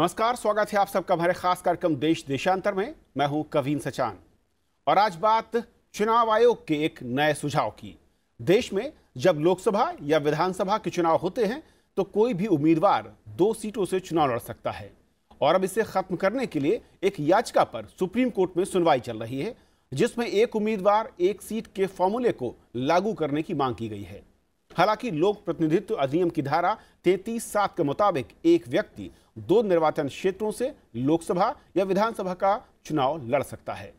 नमस्कार, स्वागत है आप सबका हमारे खास कार्यक्रम देश देशांतर में। मैं हूं कवीन सचान और आज बात चुनाव आयोग के एक नए सुझाव की। देश में जब लोकसभा या विधानसभा के चुनाव होते हैं तो कोई भी उम्मीदवार 2 सीटों से चुनाव लड़ सकता है और अब इसे खत्म करने के लिए एक याचिका पर सुप्रीम कोर्ट में सुनवाई चल रही है, जिसमें एक उम्मीदवार एक सीट के फॉर्मूले को लागू करने की मांग की गई है। हालांकि लोक प्रतिनिधित्व अधिनियम की धारा 33(7) के मुताबिक एक व्यक्ति 2 निर्वाचन क्षेत्रों से लोकसभा या विधानसभा का चुनाव लड़ सकता है।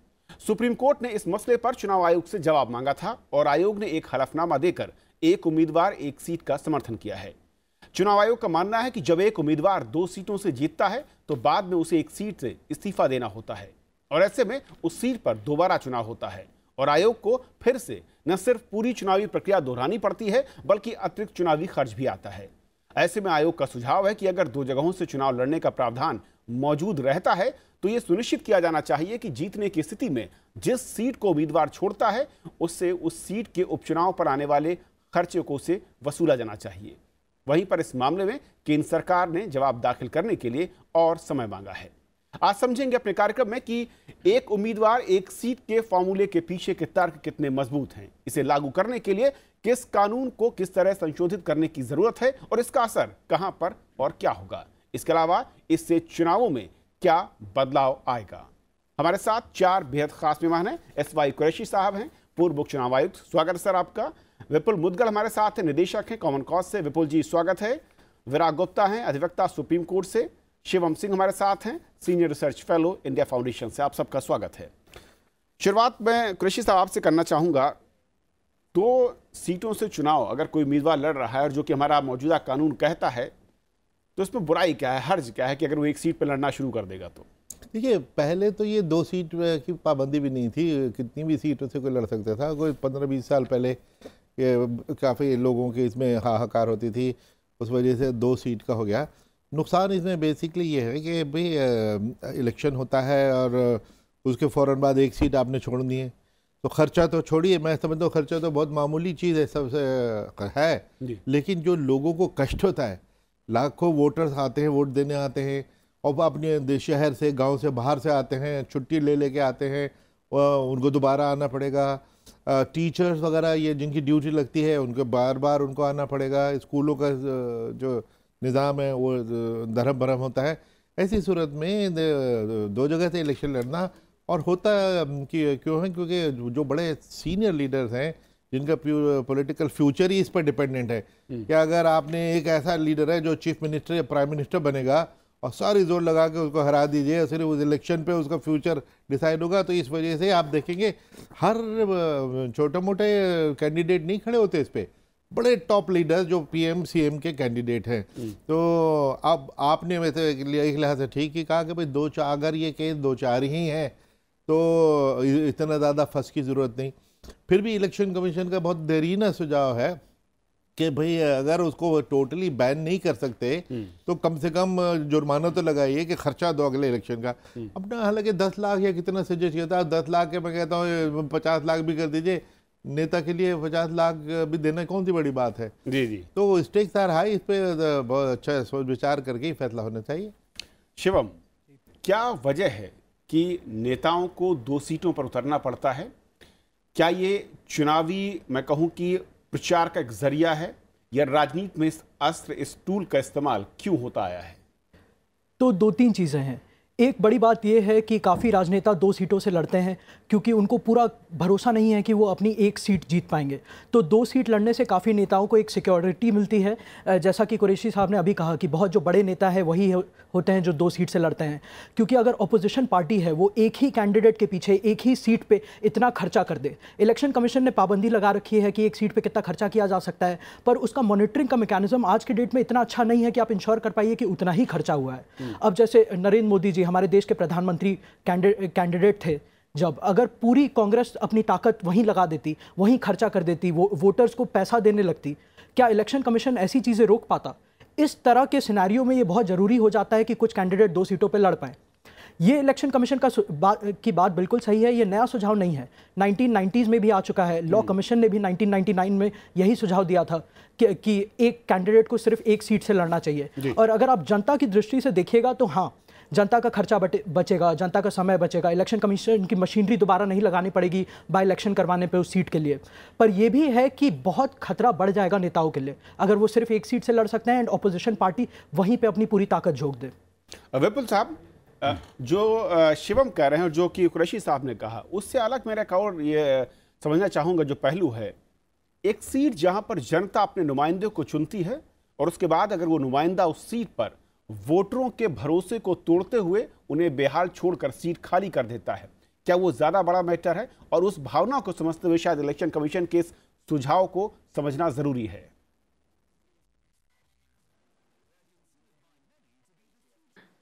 सुप्रीम कोर्ट ने इस मसले पर चुनाव आयोग से जवाब मांगा था और आयोग ने एक हलफनामा देकर एक उम्मीदवार एक सीट का समर्थन किया है। चुनाव आयोग का मानना है कि जब एक उम्मीदवार 2 सीटों से जीतता है तो बाद में उसे एक सीट से इस्तीफा देना होता है और ऐसे में उस सीट पर दोबारा चुनाव होता है और आयोग को फिर से न सिर्फ पूरी चुनावी प्रक्रिया दोहरानी पड़ती है बल्कि अतिरिक्त चुनावी खर्च भी आता है। ऐसे में आयोग का सुझाव है कि अगर 2 जगहों से चुनाव लड़ने का प्रावधान मौजूद रहता है तो यह सुनिश्चित किया जाना चाहिए कि जीतने की स्थिति में जिस सीट को उम्मीदवार छोड़ता है उससे उस सीट के उपचुनाव पर आने वाले खर्चे को उसे वसूला जाना चाहिए। वहीं पर इस मामले में केंद्र सरकार ने जवाब दाखिल करने के लिए और समय मांगा है। आज समझेंगे अपने कार्यक्रम में कि एक उम्मीदवार एक सीट के फॉर्मूले के पीछे के तर्क कितने मजबूत हैं, इसे लागू करने के लिए किस कानून को किस तरह संशोधित करने की जरूरत है और इसका असर कहां पर और क्या होगा। इसके अलावा इससे चुनावों में क्या बदलाव आएगा। हमारे साथ 4 बेहद खास मेहमान हैं। S.Y. कुरैशी साहब हैं, पूर्व मुख्य चुनाव आयुक्त, स्वागत है सर आपका। विपुल मुदगल हमारे साथ हैं, निदेशक हैं कॉमन कॉज से। विपुल जी स्वागत है। विराग गुप्ता हैं, अधिवक्ता सुप्रीम कोर्ट से। शिवम सिंह हमारे साथ हैं, senior research fellow India foundation से। आप सबका स्वागत है। शुरुआत में कुरैशी साहब आपसे करना चाहूँगा, 2 सीटों से चुनाव अगर कोई उम्मीदवार लड़ रहा है और जो कि हमारा मौजूदा कानून कहता है तो इसमें बुराई क्या है, हर्ज क्या है कि अगर वो एक सीट पर लड़ना शुरू कर देगा तो? देखिए, पहले तो ये 2 सीट की पाबंदी भी नहीं थी, कितनी भी सीटों से कोई लड़ सकता था। कोई 15-20 साल पहले काफ़ी लोगों के इसमें हाहाकार होती थी, उस वजह से 2 सीट का हो गया। नुकसान इसमें बेसिकली ये है कि भाई इलेक्शन होता है और उसके फ़ौरन बाद एक सीट आपने छोड़नी है तो ख़र्चा तो छोड़िए, मैं समझता हूँ खर्चा तो बहुत मामूली चीज़ है सबसे है, लेकिन जो लोगों को कष्ट होता है, लाखों वोटर्स आते हैं, वोट देने आते हैं और वह अपने शहर से, गांव से, बाहर से आते हैं, छुट्टी ले के आते हैं, उनको दोबारा आना पड़ेगा। टीचर्स वगैरह ये जिनकी ड्यूटी लगती है उनको बार उनको आना पड़ेगा। स्कूलों का जो निज़ाम है वो धर्म भरम होता है। ऐसी सूरत में 2 जगह से इलेक्शन लड़ना और होता क्यों है, क्योंकि जो बड़े सीनियर लीडर्स हैं जिनका पॉलिटिकल फ्यूचर ही इस पर डिपेंडेंट है कि अगर आपने एक ऐसा लीडर है जो चीफ मिनिस्टर या प्राइम मिनिस्टर बनेगा और सारी जोर लगा के उसको हरा दीजिए, सिर्फ उस इलेक्शन पे उसका फ्यूचर डिसाइड होगा। तो इस वजह से आप देखेंगे हर छोटे मोटे कैंडिडेट नहीं खड़े होते इस पर, बड़े टॉप लीडर्स जो पीएम सीएम के कैंडिडेट हैं। तो अब आपने वैसे एक लिहाज से ठीक ही कहा कि भाई 2-4 अगर ये केस 2-4 ही हैं तो इतना ज़्यादा फंस की ज़रूरत नहीं। फिर भी इलेक्शन कमीशन का बहुत देरीना सुझाव है कि भाई अगर उसको टोटली बैन नहीं कर सकते तो कम से कम जुर्माना तो लगाइए कि खर्चा दो अगले इलेक्शन का अपना। हालांकि 10 लाख या कितना सजेस्ट किया था, 10 लाख के मैं कहता हूँ 50 लाख भी कर दीजिए, नेता के लिए 50 लाख भी देना कौन सी बड़ी बात है। जी। तो स्टेक्स आर हाई, इस पर बहुत अच्छा सोच विचार करके ही फैसला होना चाहिए। शिवम, क्या वजह है कि नेताओं को 2 सीटों पर उतरना पड़ता है? क्या ये चुनावी, मैं कहूँ कि प्रचार का एक जरिया है या राजनीति में इस अस्त्र, इस टूल का इस्तेमाल क्यों होता आया है? तो 2-3 चीज़ें हैं। एक बड़ी बात यह है कि काफ़ी राजनेता 2 सीटों से लड़ते हैं क्योंकि उनको पूरा भरोसा नहीं है कि वो अपनी एक सीट जीत पाएंगे। तो 2 सीट लड़ने से काफ़ी नेताओं को एक सिक्योरिटी मिलती है। जैसा कि कुरैशी साहब ने अभी कहा कि बहुत जो बड़े नेता है वही होते हैं जो 2 सीट से लड़ते हैं, क्योंकि अगर अपोजिशन पार्टी है वो एक ही कैंडिडेट के पीछे एक ही सीट पर इतना खर्चा कर दे। इलेक्शन कमीशन ने पाबंदी लगा रखी है कि एक सीट पर कितना खर्चा किया जा सकता है, पर उसका मॉनिटरिंग का मेकैनिज्म आज के डेट में इतना अच्छा नहीं है कि आप इंश्योर कर पाइए कि उतना ही खर्चा हुआ है। अब जैसे नरेंद्र मोदी जी हमारे देश के प्रधानमंत्री कैंडिडेट थे, जब अगर पूरी कांग्रेस अपनी ताकत वहीं लगा देती, वहीं खर्चा कर देती, वो वोटर्स को पैसा देने लगती, क्या इलेक्शन कमीशन ऐसी चीज़ें रोक पाता? इस तरह के सिनेरियो में ये बहुत ज़रूरी हो जाता है कि कुछ कैंडिडेट 2 सीटों पर लड़ पाएँ। ये इलेक्शन कमीशन की बात बिल्कुल सही है, ये नया सुझाव नहीं है, 1990s में भी आ चुका है। लॉ कमीशन ने भी 1999 में यही सुझाव दिया था कि एक कैंडिडेट को सिर्फ एक सीट से लड़ना चाहिए। और अगर आप जनता की दृष्टि से देखिएगा तो हाँ, जनता का खर्चा बचेगा, जनता का समय बचेगा, इलेक्शन कमीशन की मशीनरी दोबारा नहीं लगानी पड़ेगी बाय इलेक्शन करवाने पे उस सीट के लिए। पर यह भी है कि बहुत खतरा बढ़ जाएगा नेताओं के लिए अगर वो सिर्फ एक सीट से लड़ सकते हैं एंड ऑपोजिशन पार्टी वहीं पे अपनी पूरी ताकत झोंक दे। विपुल साहब, जो शिवम कह रहे हैं और जो कि कुरैशी साहब ने कहा, उससे अलग मेरा एक और ये समझना चाहूँगा जो पहलू है, एक सीट जहाँ पर जनता अपने नुमाइंदे को चुनती है और उसके बाद अगर वो नुमाइंदा उस सीट पर वोटरों के भरोसे को तोड़ते हुए उन्हें बेहाल छोड़कर सीट खाली कर देता है, क्या वो ज़्यादा बड़ा मैटर है? और उस भावना को समझते हुए शायद इलेक्शन कमीशन के इस सुझाव को समझना ज़रूरी है।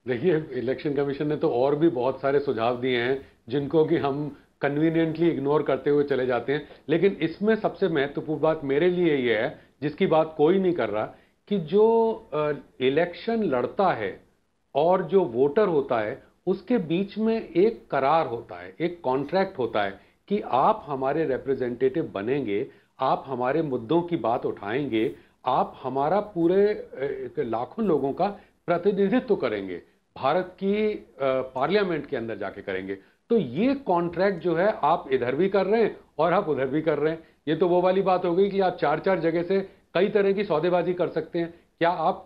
देखिए, इलेक्शन कमीशन ने तो और भी बहुत सारे सुझाव दिए हैं जिनको कि हम कन्वीनियंटली इग्नोर करते हुए चले जाते हैं, लेकिन इसमें सबसे महत्वपूर्ण बात मेरे लिए ये है जिसकी बात कोई नहीं कर रहा कि जो इलेक्शन लड़ता है और जो वोटर होता है उसके बीच में एक करार होता है, एक कॉन्ट्रैक्ट होता है कि आप हमारे रिप्रेजेंटेटिव बनेंगे, आप हमारे मुद्दों की बात उठाएंगे, आप हमारा पूरे लाखों लोगों का प्रतिनिधित्व करेंगे, भारत की पार्लियामेंट के अंदर जाके करेंगे। तो ये कॉन्ट्रैक्ट जो है आप इधर भी कर रहे हैं और आप उधर भी कर रहे हैं। ये तो वो वाली बात हो गई कि आप चार चार जगह से कई तरह की सौदेबाजी कर सकते हैं। क्या आप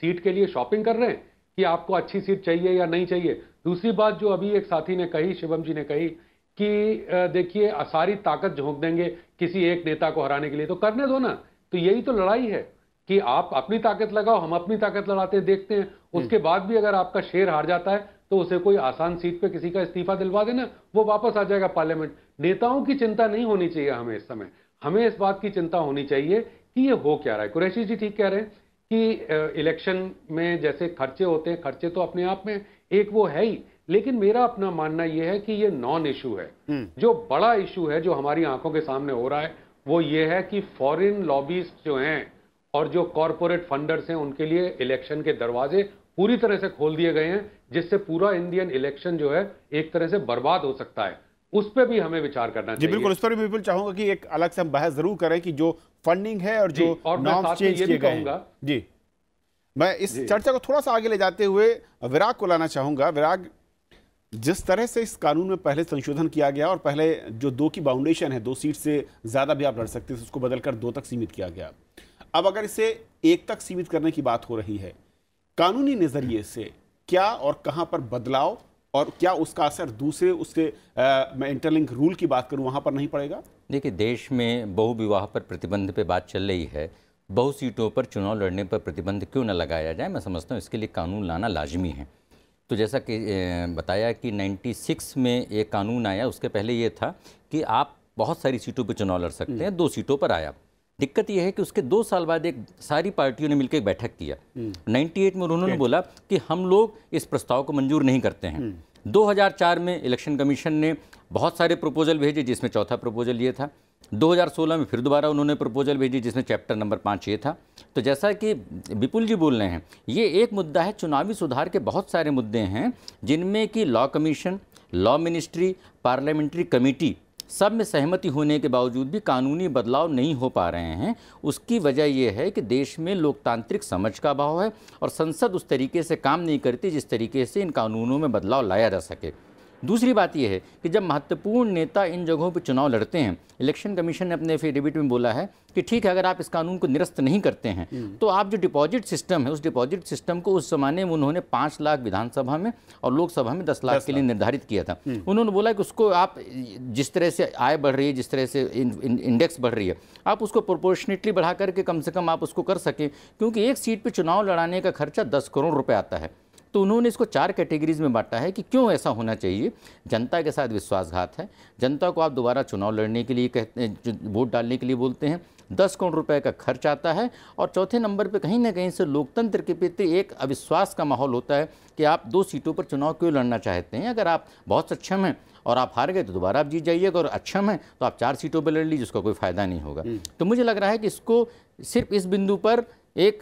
सीट के लिए शॉपिंग कर रहे हैं कि आपको अच्छी सीट चाहिए या नहीं चाहिए? दूसरी बात जो अभी एक साथी ने कही, शिवम जी ने कही कि देखिए सारी ताकत झोंक देंगे किसी एक नेता को हराने के लिए, तो करने दो ना। तो यही तो लड़ाई है कि आप अपनी ताकत लगाओ, हम अपनी ताकत लड़ाते देखते हैं, उसके बाद भी अगर आपका शेर हार जाता है तो उसे कोई आसान सीट पे किसी का इस्तीफा दिलवा देना, वो वापस आ जाएगा पार्लियामेंट। नेताओं की चिंता नहीं होनी चाहिए हमें इस समय, हमें इस बात की चिंता होनी चाहिए कि ये हो क्या रहा है। कुरैशी जी ठीक कह रहे हैं कि इलेक्शन में जैसे खर्चे होते हैं, खर्चे तो अपने आप में एक वो है ही, लेकिन मेरा अपना मानना यह है कि ये नॉन इशू है। जो बड़ा इशू है जो हमारी आंखों के सामने हो रहा है वो ये है कि फॉरेन लॉबीस्ट जो हैं और जो कॉरपोरेट फंडर्स हैं उनके लिए इलेक्शन के दरवाजे पूरी तरह से खोल दिए गए हैं, जिससे पूरा इंडियन इलेक्शन जो है एक तरह से बर्बाद हो सकता है। उस पर भी हमें विचार करना चाहिए। जी बिल्कुल, उस पर भी बिल्कुल चाहूंगा कि एक अलग से हम बहस जरूर करें कि जो फंडिंग है और जो नॉर्म्स चेंज किए गए। जी, मैं इस चर्चा को थोड़ा सा आगे ले जाते हुए विराग को लाना चाहूंगा। विराग, जिस तरह से इस कानून में पहले संशोधन किया गया और पहले जो 2 की बाउंडेशन है, 2 सीट से ज्यादा भी आप लड़ सकते थे, उसको बदलकर 2 तक सीमित किया गया। अब अगर इसे 1 तक सीमित करने की बात हो रही है, कानूनी नजरिए से क्या और कहां पर बदलाव और क्या उसका असर दूसरे उसके मैं इंटरलिंक रूल की बात करूं वहां पर नहीं पड़ेगा? देखिए, देश में बहुविवाह पर प्रतिबंध पे बात चल रही है, बहु सीटों पर चुनाव लड़ने पर प्रतिबंध क्यों ना लगाया जाए? मैं समझता हूं इसके लिए कानून लाना लाजमी है। तो जैसा कि बताया कि 96 में एक कानून आया, उसके पहले ये था कि आप बहुत सारी सीटों पर चुनाव लड़ सकते हैं, 2 सीटों पर आया। दिक्कत यह है कि उसके 2 साल बाद एक सारी पार्टियों ने मिलकर एक बैठक किया 98 में। उन्होंने बोला कि हम लोग इस प्रस्ताव को मंजूर नहीं करते हैं। 2004 में इलेक्शन कमीशन ने बहुत सारे प्रपोजल भेजे, जिसमें चौथा प्रपोजल ये था। 2016 में फिर दोबारा उन्होंने प्रपोजल भेजे जिसमें चैप्टर नंबर 5 ये था। तो जैसा कि विपुल जी बोल रहे हैं, ये एक मुद्दा है। चुनावी सुधार के बहुत सारे मुद्दे हैं जिनमें कि law commission, law ministry, parliamentary committee सब में सहमति होने के बावजूद भी कानूनी बदलाव नहीं हो पा रहे हैं। उसकी वजह यह है कि देश में लोकतांत्रिक समझ का अभाव है और संसद उस तरीके से काम नहीं करती जिस तरीके से इन कानूनों में बदलाव लाया जा सके। दूसरी बात यह है कि जब महत्वपूर्ण नेता इन जगहों पर चुनाव लड़ते हैं, इलेक्शन कमीशन ने अपने एफिडेविट में बोला है कि ठीक है, अगर आप इस कानून को निरस्त नहीं करते हैं तो आप जो डिपॉजिट सिस्टम है, उस डिपॉजिट सिस्टम को उस जमाने में उन्होंने 5 लाख विधानसभा में और लोकसभा में 10 लाख के लिए निर्धारित किया था। उन्होंने बोला कि उसको आप जिस तरह से आय बढ़ रही है, जिस तरह से इंडेक्स बढ़ रही है, आप उसको प्रोपोर्शनेटली बढ़ा करके कम से कम आप उसको कर सकें, क्योंकि एक सीट पर चुनाव लड़ाने का खर्चा 10 करोड़ रुपये आता है। तो उन्होंने इसको 4 कैटेगरीज में बांटा है कि क्यों ऐसा होना चाहिए। जनता के साथ विश्वासघात है, जनता को आप दोबारा चुनाव लड़ने के लिए कहते हैं, वोट डालने के लिए बोलते हैं, 10 करोड़ रुपए का खर्च आता है। और चौथे नंबर पे कहीं ना कहीं से लोकतंत्र के प्रति एक अविश्वास का माहौल होता है कि आप 2 सीटों पर चुनाव क्यों लड़ना चाहते हैं। अगर आप बहुत सक्षम हैं और आप हार गए तो दोबारा आप जीत जाइएगा, और अक्षम हैं तो आप 4 सीटों पर लड़ लीजिए, जिसका कोई फ़ायदा नहीं होगा। तो मुझे लग रहा है कि इसको सिर्फ इस बिंदु पर एक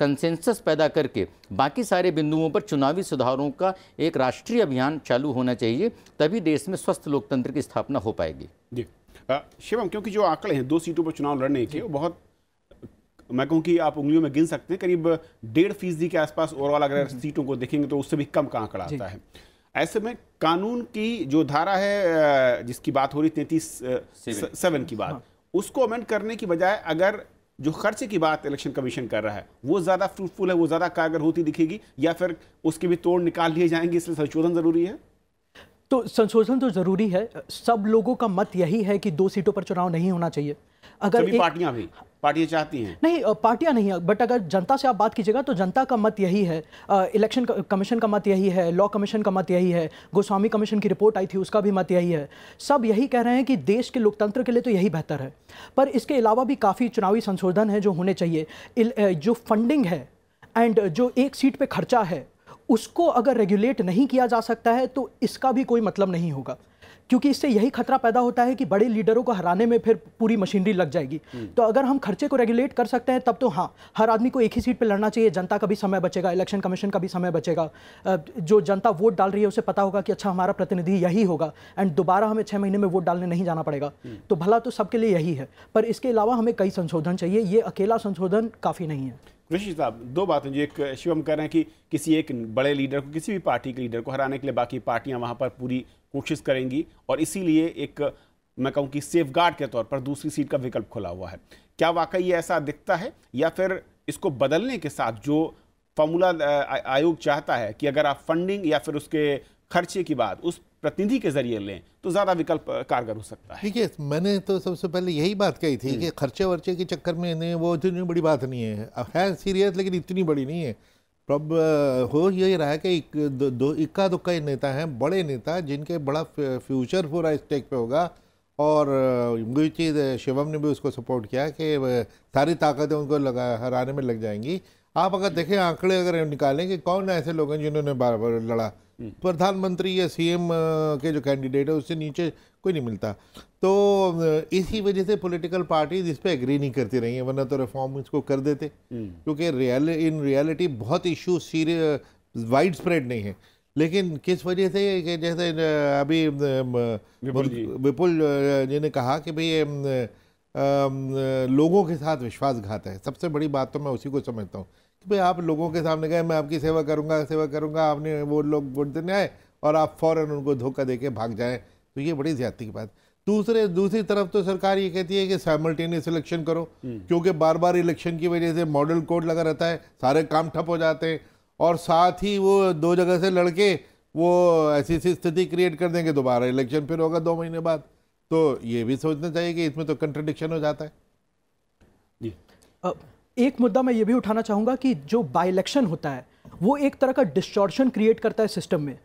कंसेंसस पैदा करके बाकी सारे बिंदुओं पर चुनावी सुधारों का एक राष्ट्रीय अभियान चालू होना चाहिए, तभी देश में स्वस्थ लोकतंत्र की स्थापना हो पाएगी। जी शिवम, क्योंकि जो आंकड़े हैं 2 सीटों पर चुनाव लड़ने के, वो बहुत मैं कहूँ कि आप उंगलियों में गिन सकते हैं, करीब 1.5% के आसपास ओवरऑल अगर सीटों को देखेंगे तो उससे भी कम का आंकड़ा आता है। ऐसे में कानून की जो धारा है जिसकी बात हो रही 33(7) की बात, उसको अमेंड करने की बजाय अगर जो खर्चे की बात इलेक्शन कमीशन कर रहा है वो ज़्यादा फ्रूटफुल है, वो ज़्यादा कारगर होती दिखेगी, या फिर उसके भी तोड़ निकाल लिए जाएंगे, इसलिए संशोधन ज़रूरी है? तो संशोधन तो ज़रूरी है, सब लोगों का मत यही है कि 2 सीटों पर चुनाव नहीं होना चाहिए। अगर पार्टियां चाहती हैं, नहीं पार्टियां नहीं, बट अगर जनता से आप बात कीजिएगा तो जनता का मत यही है, इलेक्शन कमीशन का मत यही है, लॉ कमीशन का मत यही है, गोस्वामी कमीशन की रिपोर्ट आई थी उसका भी मत यही है। सब यही कह रहे हैं कि देश के लोकतंत्र के लिए तो यही बेहतर है, पर इसके अलावा भी काफ़ी चुनावी संशोधन है जो होने चाहिए। जो फंडिंग है एंड जो 1 सीट पर खर्चा है उसको अगर रेगुलेट नहीं किया जा सकता है तो इसका भी कोई मतलब नहीं होगा, क्योंकि इससे यही खतरा पैदा होता है कि बड़े लीडरों को हराने में फिर पूरी मशीनरी लग जाएगी। तो अगर हम खर्चे को रेगुलेट कर सकते हैं तब तो हाँ, हर आदमी को 1 ही सीट पे लड़ना चाहिए, जनता का भी समय बचेगा, इलेक्शन कमीशन का भी समय बचेगा, जो जनता वोट डाल रही है उसे पता होगा कि अच्छा हमारा प्रतिनिधि यही होगा एंड दोबारा हमें 6 महीने में वोट डालने नहीं जाना पड़ेगा। तो भला तो सबके लिए यही है, पर इसके अलावा हमें कई संशोधन चाहिए, ये अकेला संशोधन काफ़ी नहीं है। ऋषि साहब, 2 बातें जो एक शिवम कह रहे हैं कि किसी एक बड़े लीडर को, किसी भी पार्टी के लीडर को हराने के लिए बाकी पार्टियां वहां पर पूरी कोशिश करेंगी और इसीलिए एक मैं कहूं कि सेफगार्ड के तौर पर 2री सीट का विकल्प खुला हुआ है। क्या वाकई ये ऐसा दिखता है या फिर इसको बदलने के साथ जो फार्मूला आयोग चाहता है कि अगर आप फंडिंग या फिर उसके खर्चे की बात उस प्रतिनिधि के जरिए लें तो ज़्यादा विकल्प कारगर हो सकता है? देखिए, मैंने तो सबसे पहले यही बात कही थी कि खर्चे वर्चे के चक्कर में नहीं, वो इतनी बड़ी बात नहीं है सीरियस, लेकिन इतनी बड़ी नहीं है। प्रॉब्लम हो यही रहा है कि इक्का दुक्का नेता हैं, बड़े नेता जिनके बड़ा फ्यूचर पूरा स्टेक पे होगा, और वही चीज़ शिवम ने भी उसको सपोर्ट किया कि सारी ताकतें उनको हराने में लग जाएंगी। आप अगर देखें आंकड़े अगर निकालें कि कौन ऐसे लोग हैं जिन्होंने बार बार लड़ा, प्रधानमंत्री या सीएम के जो कैंडिडेट है उससे नीचे कोई नहीं मिलता। तो इसी वजह से पॉलिटिकल पार्टीज इस पर एग्री नहीं करती रही हैं, वरना तो रिफॉर्म इसको कर देते, क्योंकि इन रियलिटी बहुत इशू सीरियस वाइड स्प्रेड नहीं है। लेकिन किस वजह से कि जैसे अभी विपुल जी ने कहा कि भाई लोगों के साथ विश्वासघात है, सबसे बड़ी बात तो मैं उसी को समझता हूँ कि भाई आप लोगों के सामने गए, मैं आपकी सेवा करूँगा, आपने वो लोग वोट देने आए और आप फ़ौरन उनको धोखा देके भाग जाएं, तो ये बड़ी ज़्यादती की बात। दूसरी तरफ तो सरकार ये कहती है कि साइमल्टेनियस इलेक्शन करो, क्योंकि बार बार इलेक्शन की वजह से मॉडल कोड लगा रहता है, सारे काम ठप हो जाते हैं, और साथ ही वो 2 जगह से लड़के वो ऐसी स्थिति क्रिएट कर देंगे, दोबारा इलेक्शन फिर होगा 2 महीने बाद। तो ये भी सोचना चाहिए कि इसमें तो कंट्रडिक्शन हो जाता है। जी, एक मुद्दा मैं ये भी उठाना चाहूँगा कि जो बाई इलेक्शन होता है वो एक तरह का डिस्टॉर्शन क्रिएट करता है सिस्टम में।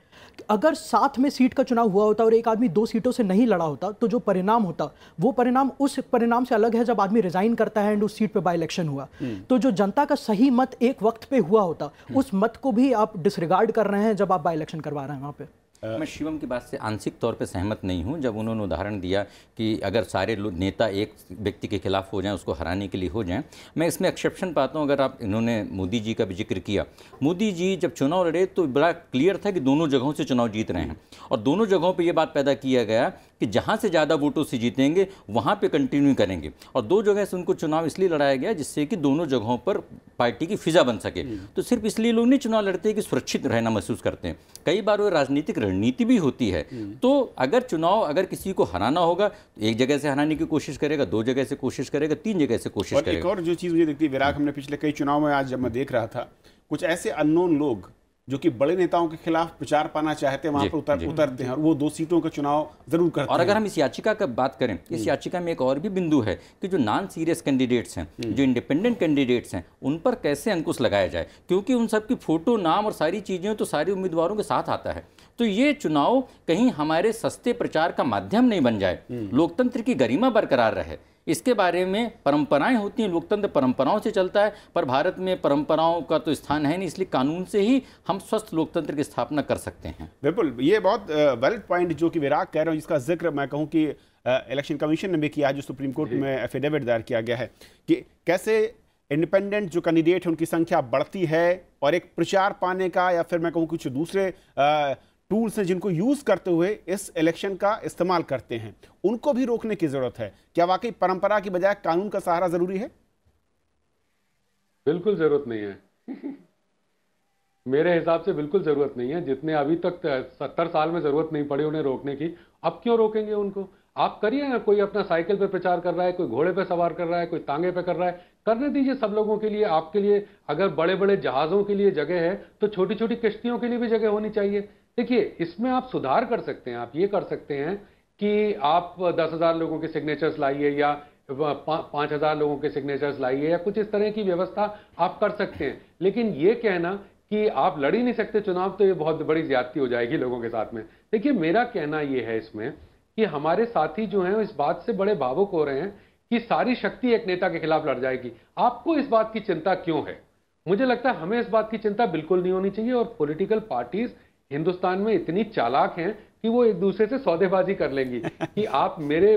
अगर 7 में सीट का चुनाव हुआ होता और एक आदमी 2 सीटों से नहीं लड़ा होता तो जो परिणाम होता वो परिणाम उस परिणाम से अलग है जब आदमी रिजाइन करता है एंड उस सीट पे बाई इलेक्शन हुआ, तो जो जनता का सही मत एक वक्त पे हुआ होता उस मत को भी आप डिसरिगार्ड कर रहे हैं जब आप बाई इलेक्शन करवा रहे हैं वहाँ पे। मैं शिवम की बात से आंशिक तौर पर सहमत नहीं हूं, जब उन्होंने उदाहरण दिया कि अगर सारे नेता एक व्यक्ति के खिलाफ हो जाएं, उसको हराने के लिए हो जाएं, मैं इसमें एक्सेप्शन पाता हूं। अगर आप इन्होंने मोदी जी का भी जिक्र किया, मोदी जी जब चुनाव लड़े तो बड़ा क्लियर था कि दोनों जगहों से चुनाव जीत रहे हैं, और दोनों जगहों पर यह बात पैदा किया गया कि जहाँ से ज़्यादा वोटों से जीतेंगे वहाँ पे कंटिन्यू करेंगे, और 2 जगह से उनको चुनाव इसलिए लड़ाया गया जिससे कि दोनों जगहों पर पार्टी की फिजा बन सके। तो सिर्फ इसलिए लोग नहीं चुनाव लड़ते कि सुरक्षित रहना महसूस करते हैं, कई बार वो राजनीतिक रणनीति भी होती है। तो अगर चुनाव अगर किसी को हराना होगा तो 1 जगह से हराने की कोशिश करेगा, 2 जगह से कोशिश करेगा, 3 जगह से कोशिश करेगा। एक और जो चीज़ मुझे दिखती है विराग, हमने पिछले कई चुनाव में आज जब मैं देख रहा था कुछ ऐसे अननोन लोग जो कि बड़े नेताओं के खिलाफ प्रचार पाना चाहते हैं वहाँ पर उतरते हैं और वो 2 सीटों का चुनाव जरूर करते हैं। और अगर हम इस याचिका का बात करें, इस याचिका में एक और भी बिंदु है कि जो नॉन सीरियस कैंडिडेट्स हैं, जो इंडिपेंडेंट कैंडिडेट्स हैं, उन पर कैसे अंकुश लगाया जाए, क्योंकि उन सबकी फ़ोटो, नाम और सारी चीज़ें तो सारे उम्मीदवारों के साथ आता है। तो ये चुनाव कहीं हमारे सस्ते प्रचार का माध्यम नहीं बन जाए, लोकतंत्र की गरिमा बरकरार रहे, इसके बारे में परंपराएं होती हैं, लोकतंत्र परंपराओं से चलता है, पर भारत में परंपराओं का तो स्थान है नहीं, इसलिए कानून से ही हम स्वस्थ लोकतंत्र की स्थापना कर सकते हैं। बिल्कुल, ये बहुत वैलिड पॉइंट जो कि विराग कह रहे हैं, जिसका जिक्र मैं कहूँ कि इलेक्शन कमीशन ने भी किया, जो सुप्रीम कोर्ट में एफिडेविट दायर किया गया है कि कैसे इंडिपेंडेंट जो कैंडिडेट है उनकी संख्या बढ़ती है और एक प्रचार पाने का या फिर मैं कहूँ कुछ दूसरे टूल्स हैं जिनको यूज़ करते हुए इस इलेक्शन का इस्तेमाल करते हैं, उनको भी रोकने की ज़रूरत है। क्या वाकई परंपरा की बजाय कानून का सहारा ज़रूरी है? बिल्कुल ज़रूरत नहीं है मेरे हिसाब से बिल्कुल ज़रूरत नहीं है। जितने अभी तक 70 साल में ज़रूरत नहीं पड़ी उन्हें रोकने की, अब क्यों रोकेंगे उनको? आप करिए ना, कोई अपना साइकिल पे प्रचार कर रहा है, कोई घोड़े पे सवार कर रहा है, कोई तांगे पे कर रहा है, करने दीजिए सब लोगों के लिए। आपके लिए अगर बड़े बड़े जहाज़ों के लिए जगह है तो छोटी छोटी किश्तियों के लिए भी जगह होनी चाहिए। देखिए, इसमें आप सुधार कर सकते हैं। आप ये कर सकते हैं कि आप 10,000 लोगों के सिग्नेचर्स लाइए या 5,000 लोगों के सिग्नेचर्स लाइए या कुछ इस तरह की व्यवस्था आप कर सकते हैं। लेकिन ये कहना कि आप लड़ ही नहीं सकते चुनाव, तो ये बहुत बड़ी ज्यादती हो जाएगी लोगों के साथ में। देखिए, मेरा कहना ये है इसमें कि हमारे साथी जो हैं इस बात से बड़े भावुक हो रहे हैं कि सारी शक्ति एक नेता के खिलाफ लड़ जाएगी। आपको इस बात की चिंता क्यों है? मुझे लगता है हमें इस बात की चिंता बिल्कुल नहीं होनी चाहिए। और पॉलिटिकल पार्टीज हिंदुस्तान में इतनी चालाक हैं कि वो एक दूसरे से सौदेबाजी कर लेंगी कि आप मेरे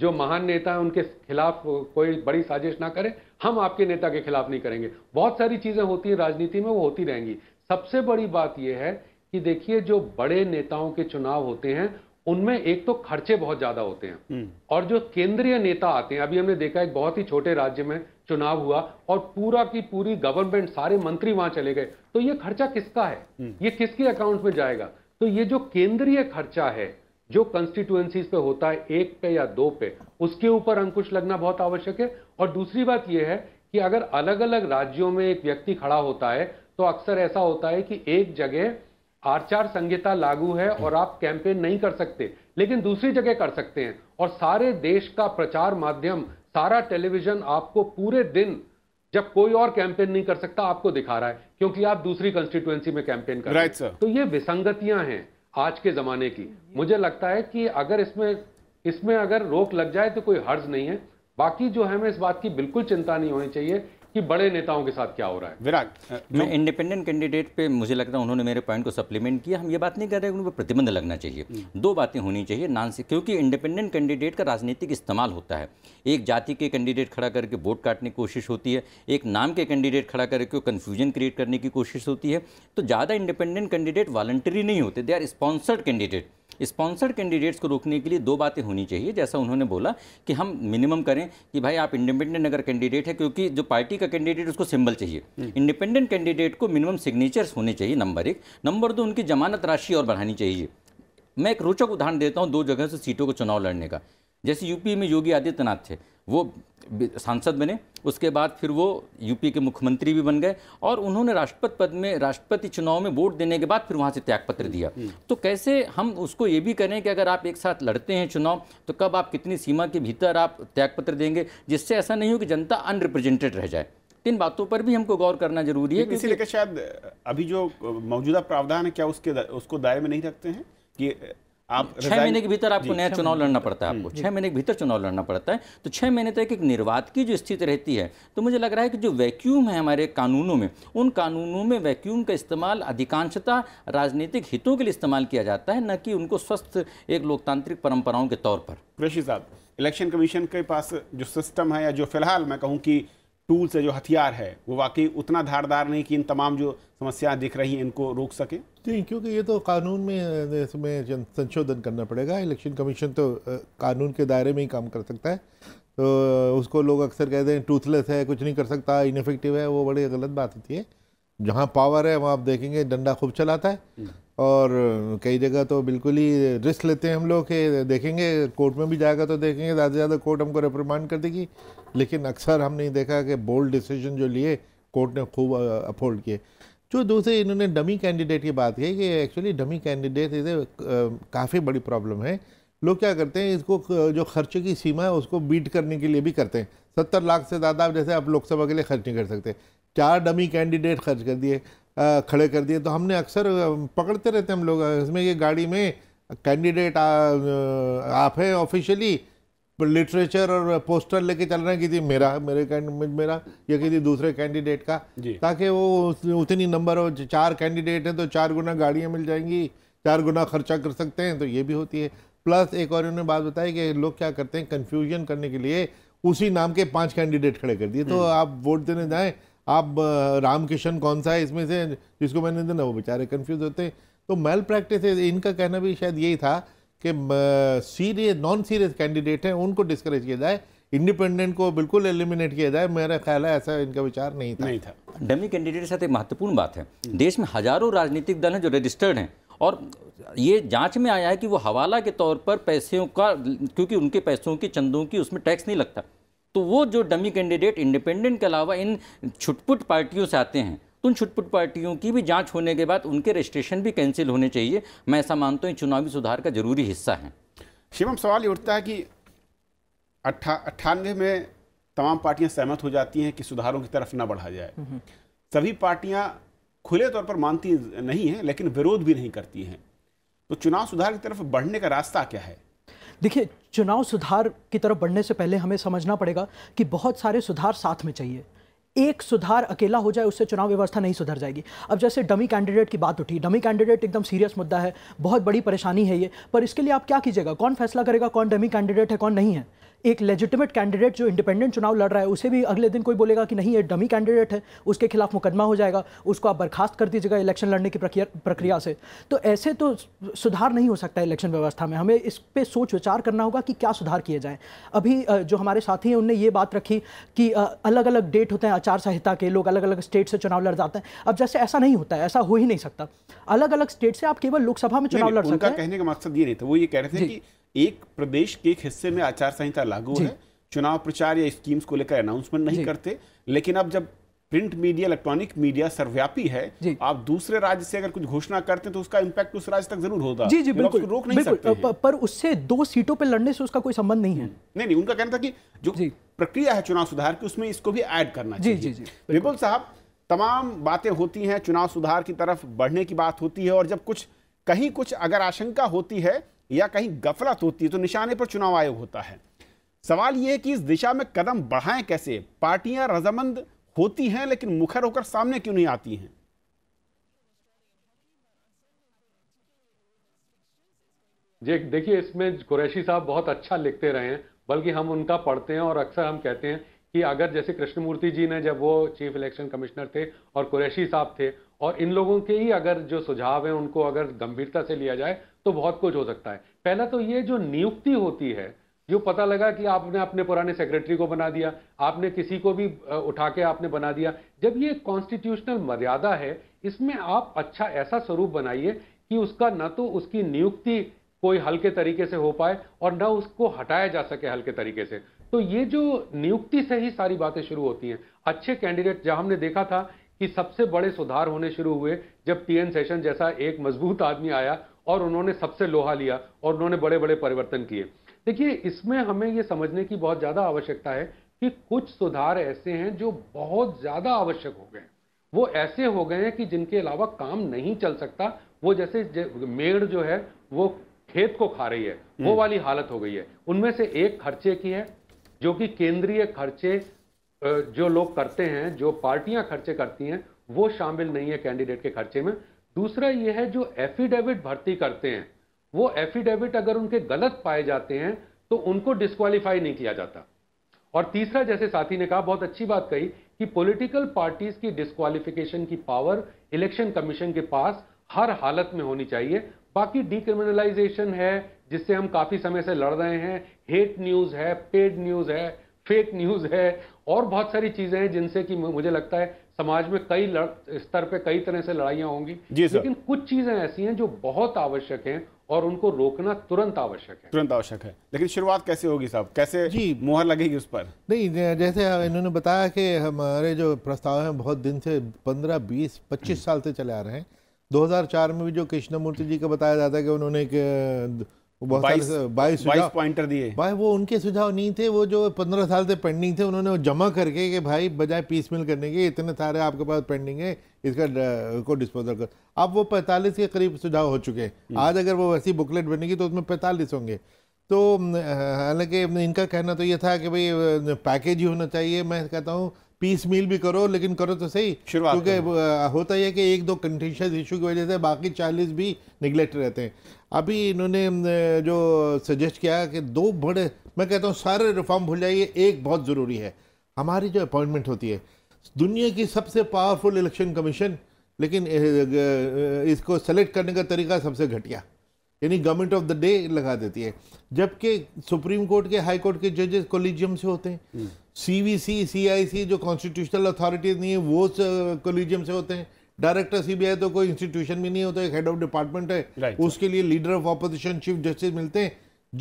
जो महान नेता हैं उनके खिलाफ कोई बड़ी साजिश ना करें, हम आपके नेता के खिलाफ नहीं करेंगे। बहुत सारी चीज़ें होती हैं राजनीति में, वो होती रहेंगी। सबसे बड़ी बात यह है कि देखिए, जो बड़े नेताओं के चुनाव होते हैं उनमें एक तो खर्चे बहुत ज्यादा होते हैं और जो केंद्रीय नेता आते हैं, अभी हमने देखा एक बहुत ही छोटे राज्य में चुनाव हुआ और पूरा की पूरी गवर्नमेंट, सारे मंत्री वहां चले गए, तो ये खर्चा किसका है? ये किसके अकाउंट में जाएगा? तो ये जो केंद्रीय खर्चा है जो कंस्टिट्यूएंसीज पे होता है, एक पे या दो पे, उसके ऊपर अंकुश लगना बहुत आवश्यक है। और दूसरी बात यह है कि अगर अलग अलग राज्यों में एक व्यक्ति खड़ा होता है तो अक्सर ऐसा होता है कि एक जगह आचार संहिता लागू है और आप कैंपेन नहीं कर सकते, लेकिन दूसरी जगह कर सकते हैं। और सारे देश का प्रचार माध्यम, सारा टेलीविजन आपको पूरे दिन, जब कोई और कैंपेन नहीं कर सकता, आपको दिखा रहा है क्योंकि आप दूसरी कंस्टिट्यूएंसी में कैंपेन कर रहे हैं। तो ये विसंगतियां हैं आज के जमाने की। मुझे लगता है कि अगर इसमें अगर रोक लग जाए तो कोई हर्ज नहीं है। बाकी जो है, हमें इस बात की बिल्कुल चिंता नहीं होनी चाहिए कि बड़े नेताओं के साथ क्या हो रहा है। विराग, मैं इंडिपेंडेंट कैंडिडेट पे, मुझे लगता है उन्होंने मेरे पॉइंट को सप्लीमेंट किया। हम ये बात नहीं कर रहे हैं कि उन पर प्रतिबंध लगना चाहिए। दो बातें होनी चाहिए क्योंकि इंडिपेंडेंट कैंडिडेट का राजनीतिक इस्तेमाल होता है। एक जाति के कैंडिडेट खड़ा करके वोट काटने की कोशिश होती है, एक नाम के कैंडिडेट खड़ा करके कन्फ्यूजन क्रिएट करने की कोशिश होती है। तो ज़्यादा इंडिपेंडेंट कैंडिडेट वॉलंटरी नहीं होते, they are sponsored candidate. Sponsored candidates को रोकने के लिए दो बातें होनी चाहिए। जैसा उन्होंने बोला कि हम मिनिमम करें कि भाई आप इंडिपेंडेंट अगर कैंडिडेट है, क्योंकि जो पार्टी का कैंडिडेट उसको सिंबल चाहिए, इंडिपेंडेंट कैंडिडेट को मिनिमम सिग्नेचर्स होने चाहिए, नंबर एक। नंबर दो, उनकी जमानत राशि और बढ़ानी चाहिए। मैं एक रोचक उदाहरण देता हूँ दो जगह से सीटों को चुनाव लड़ने का। जैसे यूपी में योगी आदित्यनाथ थे, वो सांसद बने, उसके बाद फिर वो यूपी के मुख्यमंत्री भी बन गए और उन्होंने राष्ट्रपति पद में, राष्ट्रपति चुनाव में वोट देने के बाद फिर वहाँ से त्यागपत्र दिया। तो कैसे हम उसको ये भी करें कि अगर आप एक साथ लड़ते हैं चुनाव तो कब, आप कितनी सीमा के भीतर आप त्यागपत्र देंगे, जिससे ऐसा नहीं हो कि जनता अनरिप्रेजेंटेड रह जाए। इन बातों पर भी हमको गौर करना जरूरी है। इसी लेकर शायद अभी जो मौजूदा प्रावधान है, क्या उसको दायरे में नहीं रखते हैं कि आप 6 महीने के भीतर आपको नया चुनाव लड़ना पड़ता है? आपको 6 महीने के भीतर चुनाव लड़ना पड़ता है। तो 6 महीने तक एक निर्वात की जो स्थिति रहती है। तो मुझे लग रहा है कि जो वैक्यूम है हमारे कानूनों में, उन कानूनों में वैक्यूम का इस्तेमाल अधिकांशतः राजनीतिक हितों के लिए इस्तेमाल किया जाता है, न कि उनको स्वस्थ एक लोकतांत्रिक परंपराओं के तौर पर। कुरैशी साहब, इलेक्शन कमीशन के पास जो सिस्टम है या जो फिलहाल मैं कहूँ कि टूल्स है, जो हथियार है, वो वाकई उतना धारदार नहीं कि इन तमाम जो समस्याएं दिख रही हैं इनको रोक सके? जी, क्योंकि ये तो कानून में इसमें संशोधन करना पड़ेगा। इलेक्शन कमीशन तो कानून के दायरे में ही काम कर सकता है। तो उसको लोग अक्सर कहते हैं टूथलेस है, कुछ नहीं कर सकता, इनफेक्टिव है, वो बड़ी गलत बात होती है। जहाँ पावर है वहाँ आप देखेंगे डंडा खूब चलाता है और कई जगह तो बिल्कुल ही रिस्क लेते हैं हम लोग के देखेंगे, कोर्ट में भी जाएगा तो देखेंगे ज़्यादा से ज़्यादा कोर्ट हमको रेप्रिमांड कर देगी। लेकिन अक्सर हमने देखा कि बोल्ड डिसीजन जो लिए कोर्ट ने खूब अफोर्ड किए। जो दूसरे इन्होंने डमी कैंडिडेट की बात कही कि एक्चुअली डमी कैंडिडेट इसे काफ़ी बड़ी प्रॉब्लम है। लोग क्या करते हैं, इसको जो खर्चे की सीमा है उसको बीट करने के लिए भी करते हैं। 70 लाख से ज़्यादा जैसे आप लोकसभा के लिए खर्च नहीं कर सकते, 4 डमी कैंडिडेट खर्च कर दिए, खड़े कर दिए। तो हमने अक्सर पकड़ते रहते हैं हम लोग इसमें कि गाड़ी में कैंडिडेट आप हैं ऑफिशियली, लिटरेचर और पोस्टर लेके चल रहे हैं, किसी मेरा या किसी दूसरे कैंडिडेट का, ताकि वो उतनी नंबर हो। 4 कैंडिडेट हैं तो 4 गुना गाड़ियाँ मिल जाएंगी, 4 गुना खर्चा कर सकते हैं। तो ये भी होती है। प्लस एक और उन्होंने बात बताई कि लोग क्या करते हैं, कन्फ्यूजन करने के लिए उसी नाम के 5 कैंडिडेट खड़े कर दिए। तो आप वोट देने जाएं, आप रामकिशन कौन सा है इसमें से जिसको मैंने देना, वो बेचारे कंफ्यूज होते हैं। तो मेल प्रैक्टिस है। इनका कहना भी शायद यही था कि सीरियस नॉन सीरियस कैंडिडेट हैं उनको डिस्करेज किया जाए, इंडिपेंडेंट को बिल्कुल एलिमिनेट किया जाए। मेरा ख्याल है ऐसा इनका विचार नहीं था। डमी कैंडिडेट के साथ एक महत्वपूर्ण बात है, देश में हजारों राजनीतिक दल हैं जो रजिस्टर्ड हैं और ये जांच में आया है कि वो हवाला के तौर पर पैसों का, क्योंकि उनके पैसों की चंदों की उसमें टैक्स नहीं लगता, तो वो जो डमी कैंडिडेट इंडिपेंडेंट के अलावा इन छुटपुट पार्टियों से आते हैं, तो उन छुटपुट पार्टियों की भी जांच होने के बाद उनके रजिस्ट्रेशन भी कैंसिल होने चाहिए। मैं ऐसा मानता हूँ चुनावी सुधार का जरूरी हिस्सा है। शिवम, सवाल ये उठता है कि 1998 में तमाम पार्टियां सहमत हो जाती हैं कि सुधारों की तरफ ना बढ़ा जाए। सभी पार्टियां खुले तौर पर मानती नहीं हैं लेकिन विरोध भी नहीं करती हैं, तो चुनाव सुधार की तरफ बढ़ने का रास्ता क्या है? देखिए, चुनाव सुधार की तरफ बढ़ने से पहले हमें समझना पड़ेगा कि बहुत सारे सुधार साथ में चाहिए। एक सुधार अकेला हो जाए उससे चुनाव व्यवस्था नहीं सुधर जाएगी। अब जैसे डमी कैंडिडेट की बात उठी, डमी कैंडिडेट एकदम सीरियस मुद्दा है, बहुत बड़ी परेशानी है ये, पर इसके लिए आप क्या कीजिएगा? कौन फैसला करेगा कौन डमी कैंडिडेट है कौन नहीं है? एक लेजिटिमेट कैंडिडेट जो इंडिपेंडेंट चुनाव लड़ रहा है उसे भी अगले दिन कोई बोलेगा कि नहीं ये डमी कैंडिडेट है, उसके खिलाफ मुकदमा हो जाएगा, उसको आप बर्खास्त कर दीजिएगा इलेक्शन लड़ने की प्रक्रिया से। तो ऐसे तो सुधार नहीं हो सकता इलेक्शन व्यवस्था में। हमें इस पर सोच विचार करना होगा कि क्या सुधार किए जाएँ। अभी जो हमारे साथी हैं उनने ये बात रखी कि अलग अलग डेट होते हैं आचार संहिता के, लोग अलग अलग स्टेट से चुनाव लड़ जाते हैं। अब जैसे ऐसा नहीं होता है, ऐसा हो ही नहीं सकता। अलग अलग स्टेट से आप केवल लोकसभा में चुनाव लड़ सकते हैं। कहने का मकसद ये नहीं था, वो ये कह रहे थे कि एक प्रदेश के एक हिस्से में आचार संहिता लागू है, चुनाव प्रचार या स्कीम्स को लेकर अनाउंसमेंट नहीं करते, लेकिन अब जब प्रिंट मीडिया इलेक्ट्रॉनिक मीडिया सर्वव्यापी है, आप दूसरे राज्य से अगर कुछ घोषणा करते हैं तो उसका इम्पैक्ट उस राज्य तक जरूर होता है। जी जी बिल्कुल, रोक नहीं सकते, पर उससे 2 सीटों पर लड़ने से उसका कोई संबंध नहीं है। नहीं, उनका कहना था कि जो प्रक्रिया है चुनाव सुधार की उसमें इसको भी ऐड करना चाहिए। जी जी जी, विपुल साहब, तमाम बातें होती हैं, चुनाव सुधार की तरफ बढ़ने की बात होती है और जब कुछ कहीं कुछ अगर आशंका होती है या कहीं गफलत होती है तो निशाने पर चुनाव आयोग होता है। सवाल यह है कि इस दिशा में कदम बढ़ाएं कैसे? पार्टियां रजामंद होती हैं लेकिन मुखर होकर सामने क्यों नहीं आती हैं? जी देखिए, इसमें कुरैशी साहब बहुत अच्छा लिखते रहे हैं, बल्कि हम उनका पढ़ते हैं और अक्सर हम कहते हैं कि अगर जैसे कृष्णमूर्ति जी ने, जब वो चीफ इलेक्शन कमिश्नर थे और कुरैशी साहब थे, और इन लोगों के ही अगर जो सुझाव हैं उनको अगर गंभीरता से लिया जाए तो बहुत कुछ हो सकता है। पहला तो ये जो नियुक्ति होती है, जो पता लगा कि आपने अपने पुराने सेक्रेटरी को बना दिया, आपने किसी को भी उठा के आपने बना दिया, जब ये कॉन्स्टिट्यूशनल मर्यादा है इसमें आप अच्छा ऐसा स्वरूप बनाइए कि उसका ना तो उसकी नियुक्ति कोई हल्के तरीके से हो पाए और ना उसको हटाया जा सके हल्के तरीके से। तो ये जो नियुक्ति से ही सारी बातें शुरू होती हैं। अच्छे कैंडिडेट, जहां हमने देखा था कि सबसे बड़े सुधार होने शुरू हुए जब टीएन सेशन जैसा एक मजबूत आदमी आया और उन्होंने सबसे लोहा लिया और उन्होंने बड़े बड़े परिवर्तन किए। देखिए, इसमें हमें ये समझने की बहुत ज़्यादा आवश्यकता है कि कुछ सुधार ऐसे हैं जो बहुत ज़्यादा आवश्यक हो गए हैं, वो ऐसे हो गए हैं कि जिनके अलावा काम नहीं चल सकता। वो जैसे मेड़ जो है वो खेत को खा रही है, वो वाली हालत हो गई है। उनमें से एक खर्चे की है, जो कि केंद्रीय खर्चे जो लोग करते हैं, जो पार्टियां खर्चे करती हैं, वो शामिल नहीं है कैंडिडेट के खर्चे में। दूसरा ये है जो एफिडेविट भर्ती करते हैं, वो एफिडेविट अगर उनके गलत पाए जाते हैं तो उनको डिस्क्वालीफाई नहीं किया जाता। और तीसरा, जैसे साथी ने कहा, बहुत अच्छी बात कही कि पॉलिटिकल पार्टीज की डिस्क्वालिफिकेशन की पावर इलेक्शन कमीशन के पास हर हालत में होनी चाहिए। बाकी डिक्रिमिनलाइजेशन है जिससे हम काफी समय से लड़ रहे हैं, हेट न्यूज है, पेड न्यूज है, फेक न्यूज है, और बहुत सारी चीजें हैं जिनसे कि मुझे लगता है समाज में कई स्तर पे कई तरह से लड़ाइयां होंगी। लेकिन कुछ चीजें ऐसी हैं जो बहुत आवश्यक हैं और उनको रोकना तुरंत आवश्यक है। तुरंत आवश्यक है, लेकिन शुरुआत कैसे होगी साहब, कैसे जी मोहर लगेगी उस पर? नहीं, जैसे इन्होंने बताया कि हमारे जो प्रस्ताव हैं बहुत दिन से 15, 20, 25 साल से चले आ रहे हैं। 2004 में भी जो कृष्णमूर्ति जी का बताया जाता है कि उन्होंने एक 22 पॉइंटर दिए भाई, वो उनके सुझाव नहीं थे, वो जो 15 साल से पेंडिंग थे उन्होंने जमा करके कि भाई बजाय पीसमिल करने के इतने सारे आपके पास पेंडिंग है, इसका को डिस्पोजल कर। अब वो 45 के करीब सुझाव हो चुके हैं। आज अगर वो वैसी बुकलेट बनेगी तो उसमें 45 होंगे। तो हालांकि इनका कहना तो ये था कि भाई पैकेज ही होना चाहिए। मैं कहता हूँ पीस मील भी करो, लेकिन करो तो सही। क्योंकि होता ही है कि एक दो कंटेंशियस इशू की वजह से बाकी 40 भी निगलेक्ट रहते हैं। अभी इन्होंने जो सजेस्ट किया कि दो बड़े, मैं कहता हूँ सारे रिफॉर्म भूल जाइए, एक बहुत ज़रूरी है। हमारी जो अपॉइंटमेंट होती है, दुनिया की सबसे पावरफुल इलेक्शन कमीशन, लेकिन इसको सेलेक्ट करने का तरीका सबसे घटिया, यानी गवर्नमेंट ऑफ द डे लगा देती है। जबकि सुप्रीम कोर्ट के, हाई कोर्ट के जजेस कोलिजियम से होते हैं, सीवीसी, सीआईसी जो कॉन्स्टिट्यूशनल अथॉरिटीज नहीं है वो कोलिजियम से होते हैं, डायरेक्टर सीबीआई तो कोई इंस्टीट्यूशन भी नहीं होता, एक हेड ऑफ डिपार्टमेंट है, उसके लिए leader of opposition chief justice मिलते हैं,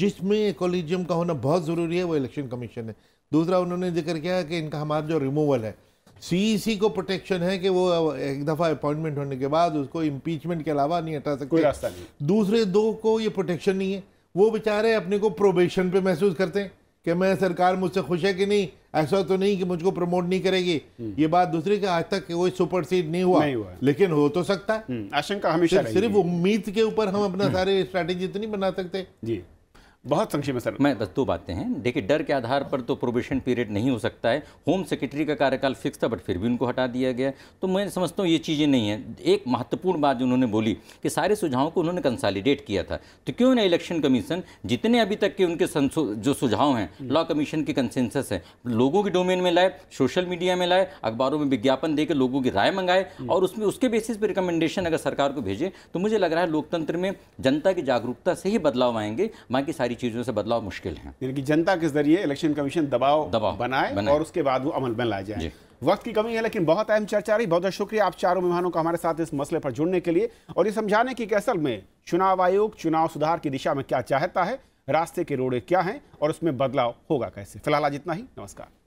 जिसमें कोलिजियम का होना बहुत ज़रूरी है, वो इलेक्शन कमीशन है। दूसरा उन्होंने जिक्र किया कि इनका हमारा जो रिमूवल है, सीईसी को प्रोटेक्शन है कि वो एक दफ़ा अपॉइंटमेंट होने के बाद उसको इम्पीचमेंट के अलावा नहीं हटा सकते, कोई रास्ता नहीं। दूसरे दो को ये प्रोटेक्शन नहीं है, वो बेचारे अपने को प्रोबेशन पे महसूस करते हैं कि मैं, सरकार मुझसे खुश है कि नहीं, ऐसा तो नहीं कि मुझको प्रमोट नहीं करेगी। ये बात दूसरी कि आज तक कोई सुपरसीड नहीं हुआ, लेकिन हो तो सकता है, आशंका हमेशा। सिर्फ उम्मीद के ऊपर हम अपना सारे स्ट्रैटेजी तो नहीं बना सकते जी। बहुत संक्षिप्त में सर, मैं बस दो बातें हैं। देखिए, डर के आधार पर तो प्रोबेशन पीरियड नहीं हो सकता है। होम सेक्रेटरी का कार्यकाल फिक्स था, बट फिर भी उनको हटा दिया गया, तो मैं समझता हूँ ये चीज़ें नहीं हैं। एक महत्वपूर्ण बात जो उन्होंने बोली कि सारे सुझावों को उन्होंने कंसॉलिडेट किया था, तो क्यों ना इलेक्शन कमीशन जितने अभी तक के उनके जो सुझाव हैं, लॉ कमीशन के कंसेंसस है, लोगों के डोमेन में लाए, सोशल मीडिया में लाए, अखबारों में विज्ञापन देकर लोगों की राय मंगाए, और उसमें उसके बेसिस पर रिकमेंडेशन अगर सरकार को भेजे, तो मुझे लग रहा है लोकतंत्र में जनता की जागरूकता से ही बदलाव आएंगे, बाकी चीजों से बदलाव मुश्किल है। यानी कि जनता के जरिए इलेक्शन कमीशन दबाव बनाए और उसके बाद वो अमल में लाया जाए। वक्त की कमी है, लेकिन बहुत अहम चर्चा रही। बहुत बहुत शुक्रिया आप चारों मेहमानों का हमारे साथ इस मसले पर जुड़ने के लिए और ये समझाने की असल में चुनाव आयोग चुनाव सुधार की दिशा में क्या चाहता है, रास्ते के रोड़े क्या हैं और उसमें बदलाव होगा कैसे। फिलहाल आज इतना ही, नमस्कार।